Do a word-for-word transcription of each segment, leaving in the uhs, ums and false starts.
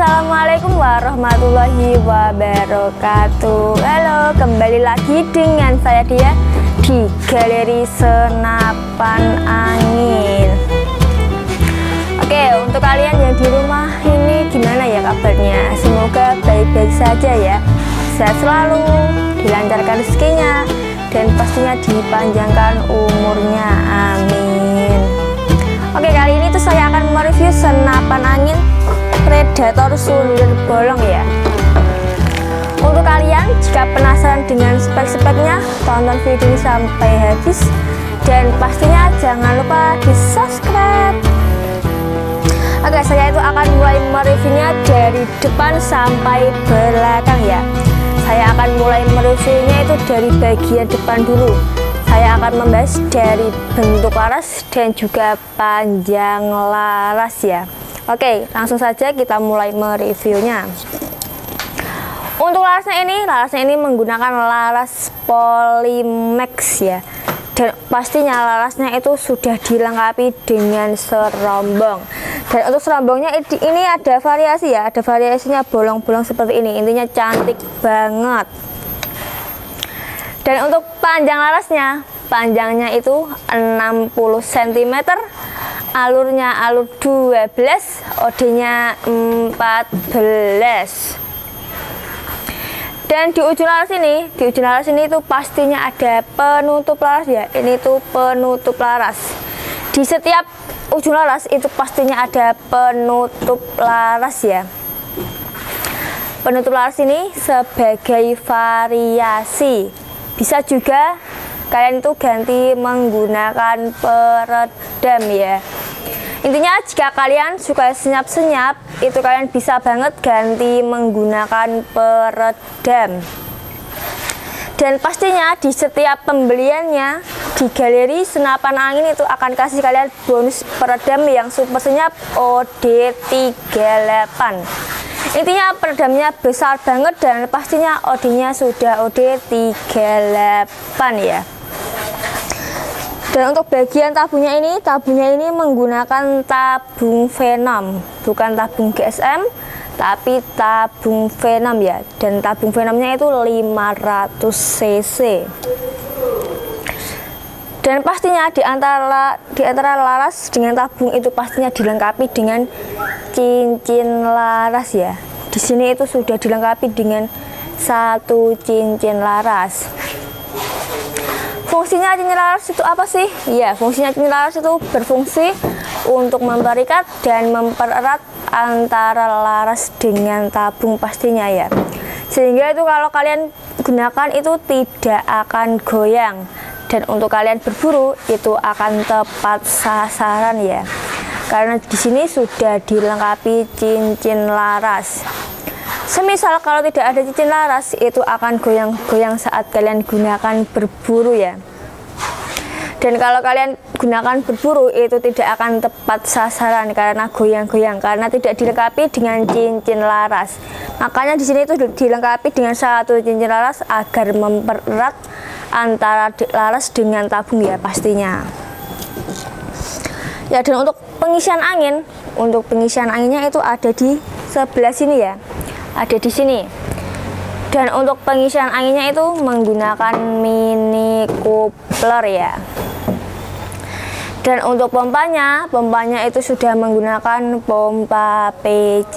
Assalamualaikum warahmatullahi wabarakatuh. Halo, kembali lagi dengan saya dia di Galeri Senapan Angin. Oke, untuk kalian yang di rumah ini gimana ya kabarnya? Semoga baik-baik saja ya. Sehat selalu, dilancarkan rezekinya, dan pastinya dipanjangkan umurnya. Amin. Oke, kali ini tuh saya akan mereview senapan angin Predator Sundel Bolong ya. Untuk kalian jika penasaran dengan spek-speknya, tonton video ini sampai habis, dan pastinya jangan lupa di subscribe. Oke, saya itu akan mulai mereviewnya dari depan sampai belakang ya. Saya akan mulai mereviewnya itu dari bagian depan dulu. Saya akan membahas dari bentuk laras dan juga panjang laras ya. Oke, langsung saja kita mulai mereviewnya. Untuk larasnya ini, larasnya ini menggunakan laras polymax ya. Dan pastinya larasnya itu sudah dilengkapi dengan serombong. Dan untuk serombongnya ini ada variasi ya, ada variasinya bolong-bolong seperti ini. Intinya cantik banget. Dan untuk panjang larasnya, panjangnya itu enam puluh sentimeter. Alurnya alur dua belas, O D-nya empat belas. Dan di ujung laras ini, di ujung laras ini itu pastinya ada penutup laras ya. Ini tuh penutup laras. Di setiap ujung laras itu pastinya ada penutup laras ya. Penutup laras ini sebagai variasi. Bisa juga kalian itu ganti menggunakan peredam ya. Intinya jika kalian suka senyap-senyap, itu kalian bisa banget ganti menggunakan peredam. Dan pastinya di setiap pembeliannya di Galeri Senapan Angin itu akan kasih kalian bonus peredam yang super senyap O D tiga delapan. Intinya peredamnya besar banget dan pastinya O D-nya sudah O D tiga delapan ya. Dan untuk bagian tabungnya ini, tabungnya ini menggunakan tabung Venom, bukan tabung G S M, tapi tabung Venom ya. Dan tabung Venomnya itu lima ratus cc. Dan pastinya di antara di antara laras dengan tabung itu pastinya dilengkapi dengan cincin laras ya. Di sini itu sudah dilengkapi dengan satu cincin laras. Fungsinya cincin laras itu apa sih? Ya, fungsinya cincin laras itu berfungsi untuk memperikat dan mempererat antara laras dengan tabung pastinya ya. Sehingga itu kalau kalian gunakan itu tidak akan goyang. Dan untuk kalian berburu itu akan tepat sasaran ya. Karena di sini sudah dilengkapi cincin laras. Semisal kalau tidak ada cincin laras, itu akan goyang-goyang saat kalian gunakan berburu ya. Dan kalau kalian gunakan berburu, itu tidak akan tepat sasaran karena goyang-goyang, karena tidak dilengkapi dengan cincin laras. Makanya di sini itu dilengkapi dengan satu cincin laras agar mempererat antara laras dengan tabung ya pastinya. Ya, dan untuk pengisian angin, untuk pengisian anginnya itu ada di sebelah sini ya. Ada di sini. Dan untuk pengisian anginnya itu menggunakan mini coupler ya. Dan untuk pompanya, pompanya itu sudah menggunakan pompa P C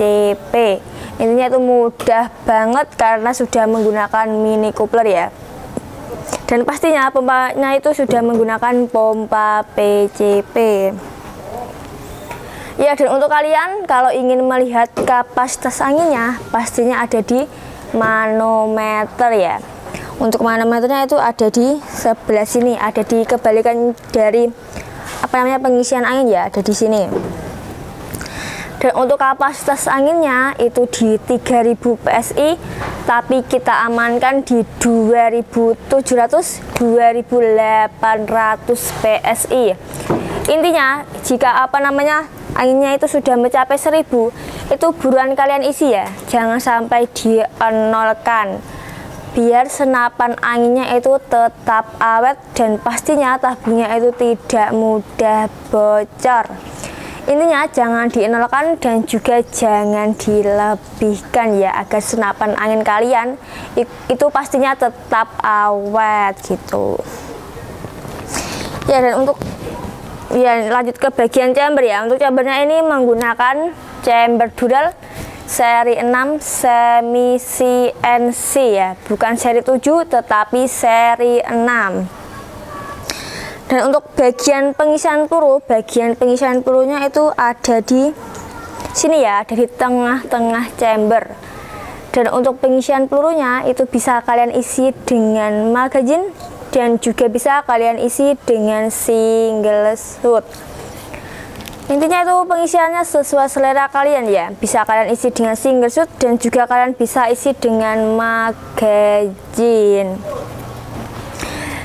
P. Intinya itu mudah banget karena sudah menggunakan mini coupler ya. Dan pastinya pompanya itu sudah menggunakan pompa P C P. Ya, dan untuk kalian kalau ingin melihat kapasitas anginnya, pastinya ada di manometer ya. Untuk manometernya itu ada di sebelah sini, ada di kebalikan dari apa namanya pengisian angin ya, ada di sini. Dan untuk kapasitas anginnya itu di tiga ribu P S I, tapi kita amankan di dua ribu tujuh ratus sampai dua ribu delapan ratus P S I. Intinya jika apa namanya anginnya itu sudah mencapai seribu, itu buruan kalian isi ya, jangan sampai dienolkan, biar senapan anginnya itu tetap awet dan pastinya tabungnya itu tidak mudah bocor. Intinya jangan dienolkan dan juga jangan dilebihkan ya, agar senapan angin kalian itu pastinya tetap awet gitu ya. Dan untuk ya lanjut ke bagian chamber ya. Untuk chambernya ini menggunakan chamber dural seri enam semi C N C ya, bukan seri tujuh tetapi seri enam. Dan untuk bagian pengisian peluru, bagian pengisian pelurunya itu ada di sini ya, ada di tengah-tengah chamber. Dan untuk pengisian pelurunya itu bisa kalian isi dengan magazine dan juga bisa kalian isi dengan single shot. Intinya itu pengisiannya sesuai selera kalian ya, bisa kalian isi dengan single shot dan juga kalian bisa isi dengan magazine.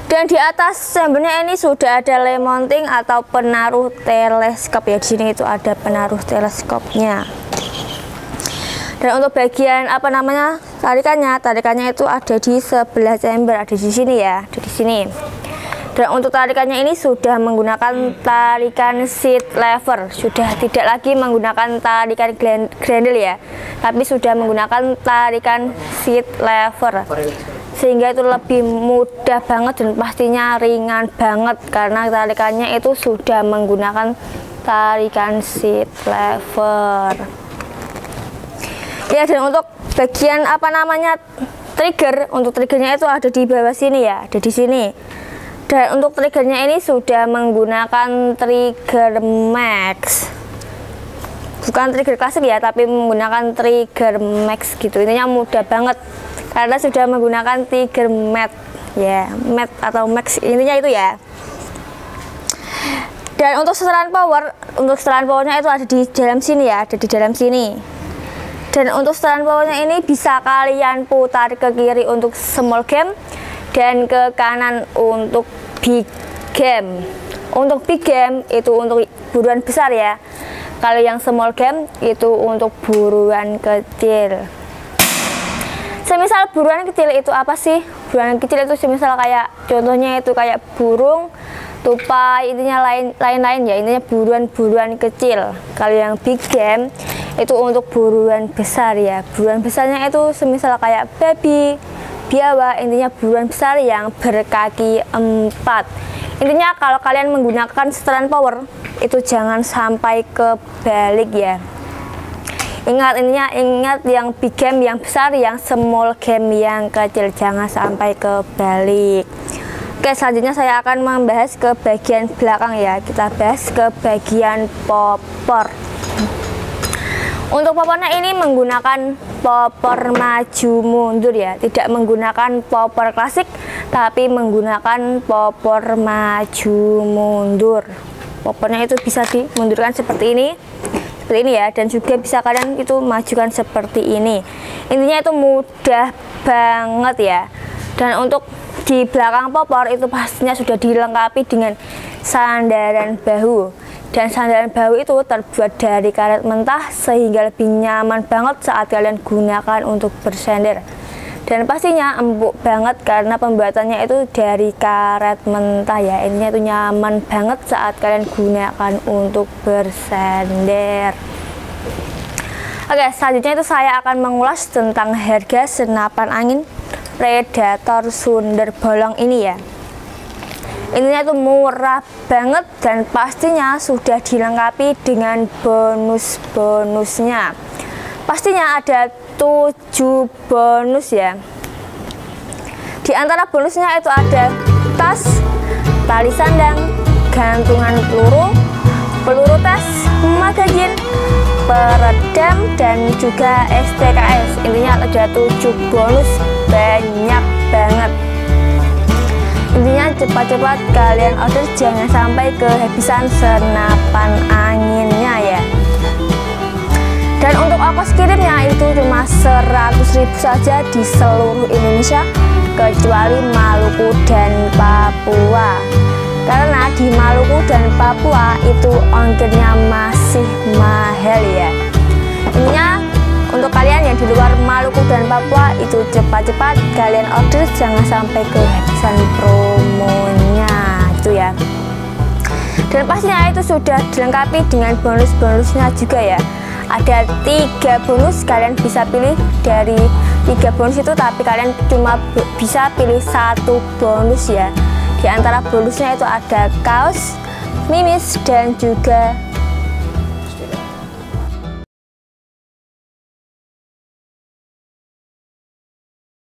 Dan di atas chambernya ini sudah ada lemonting atau penaruh teleskop ya, di sini itu ada penaruh teleskopnya. Dan untuk bagian apa namanya tarikannya, tarikannya itu ada di sebelah chamber, ada di sini ya, ada di sini. Dan untuk tarikannya ini sudah menggunakan tarikan seat lever, sudah tidak lagi menggunakan tarikan grendel ya, tapi sudah menggunakan tarikan seat lever, sehingga itu lebih mudah banget dan pastinya ringan banget karena tarikannya itu sudah menggunakan tarikan seat lever ya. Dan untuk bagian apa namanya trigger, untuk triggernya itu ada di bawah sini ya, ada di sini. Dan untuk triggernya ini sudah menggunakan trigger max, bukan trigger klasik ya, tapi menggunakan trigger max gitu. Intinya mudah banget karena sudah menggunakan trigger max ya, max atau max, intinya itu ya. Dan untuk setelan power, untuk setelan powernya itu ada di dalam sini ya, ada di dalam sini. Dan untuk setelan powernya ini bisa kalian putar ke kiri untuk small game dan ke kanan untuk big game. Untuk big game itu untuk buruan besar ya, kalau yang small game itu untuk buruan kecil. Semisal buruan kecil itu apa sih? Buruan kecil itu semisal kayak contohnya itu kayak burung, tupai, intinya lain-lain ya, intinya buruan-buruan kecil. Kalau yang big game itu untuk buruan besar ya, buruan besarnya itu semisal kayak babi, biawa, intinya buruan besar yang berkaki empat. Intinya kalau kalian menggunakan setelan power itu jangan sampai kebalik ya. Ingat, intinya ingat yang big game yang besar, yang small game yang kecil, jangan sampai kebalik. Oke, selanjutnya saya akan membahas ke bagian belakang ya. Kita bahas ke bagian popor. Untuk popornya ini menggunakan popor maju mundur ya, tidak menggunakan popor klasik tapi menggunakan popor maju mundur. Popornya itu bisa dimundurkan seperti ini, seperti ini ya, dan juga bisa kalian itu majukan seperti ini. Intinya itu mudah banget ya. Dan untuk di belakang popor itu pastinya sudah dilengkapi dengan sandaran bahu. Dan sandaran bahu itu terbuat dari karet mentah sehingga lebih nyaman banget saat kalian gunakan untuk bersandar. Dan pastinya empuk banget karena pembuatannya itu dari karet mentah ya. Intinya itu nyaman banget saat kalian gunakan untuk bersandar. Oke, selanjutnya itu saya akan mengulas tentang harga senapan angin Predator Sundel Bolong ini ya. Intinya itu murah banget dan pastinya sudah dilengkapi dengan bonus-bonusnya. Pastinya ada tujuh bonus ya. Di antara bonusnya itu ada tas, tali sandang, gantungan peluru, peluru tas, magazin, peredam, dan juga S T K S. Intinya ada tujuh bonus, banyak banget. Intinya cepat-cepat kalian order, jangan sampai kehabisan senapan anginnya ya. Dan untuk ongkos kirimnya itu cuma seratus ribu saja di seluruh Indonesia, kecuali Maluku dan Papua. Karena di Maluku dan Papua itu ongkirnya masih mahal ya. Intinya untuk kalian yang di luar Maluku dan Papua itu cepat-cepat kalian order, jangan sampai kehabisan promonya itu ya. Dan pastinya itu sudah dilengkapi dengan bonus-bonusnya juga ya. Ada tiga bonus, kalian bisa pilih dari tiga bonus itu, tapi kalian cuma bisa pilih satu bonus ya. Di antara bonusnya itu ada kaos, mimis, dan juga